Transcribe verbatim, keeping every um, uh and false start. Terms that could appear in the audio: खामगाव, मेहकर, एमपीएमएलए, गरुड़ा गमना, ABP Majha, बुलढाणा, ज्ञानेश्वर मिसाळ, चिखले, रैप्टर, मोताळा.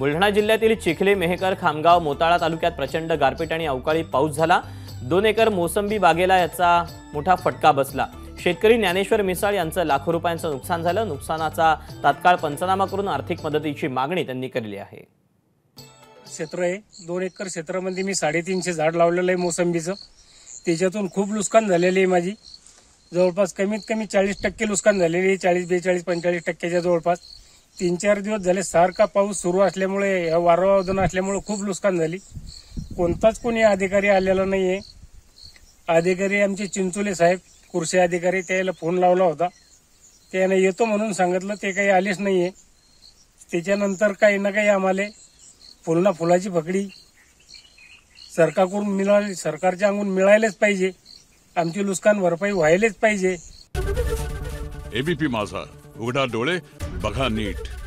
बुलढाणा जिल्ह्यातील चिखले, मेहकर, खामगाव, मोताळा तालुक्यात प्रचंड गारपीट आणि अवकाळी पाऊस झाला। दोन एकर मोसंबी बागेला याचा मोठा फटका बसला। शेतकरी ज्ञानेश्वर मिसाळ यांचं लाखो रुपयांचं नुकसान झालं। नुकसानाचा तात्काळ पंचनामा करून आर्थिक मदतीची मागणी त्यांनी केली आहे। क्षेत्र आहे दोन एकर क्षेत्रामध्ये मी साडेतीनशे झाड लावलेलं आहे मोसंबीचं। त्याच्यातून खूप नुकसान झालेलं आहे। माझी जवळपास कमीत कमी चाळीस टक्के नुकसान झालेलं आहे। चाळीस बेचाळीस पंचेचाळीस टक्क्याच्या जवळपास। तीन चार दिवस झाले सारखा पाऊस सुरू असल्यामुळे वारंवार असल्यामुळे खूप नुकसान झाली। कोणताच कोणी अधिकारी आलेला नाहीये। अधिकारी आमचे चिंचोले साहेब कृषी अधिकारी त्याला फोन लावला होता, त्याने येतो म्हणून सांगितलं, ते काही आलेच नाहीये। त्याच्यानंतर काही ना काही आम्हाला फुलना फुलाची फकडी सरकारकडून मिळाली, सरकारच्या अंगून मिळायलाच पाहिजे। आमची नुकसान भरपाई व्हायलाच पाहिजे। एबीपी माझा, उघडा डोळे बघा नीट।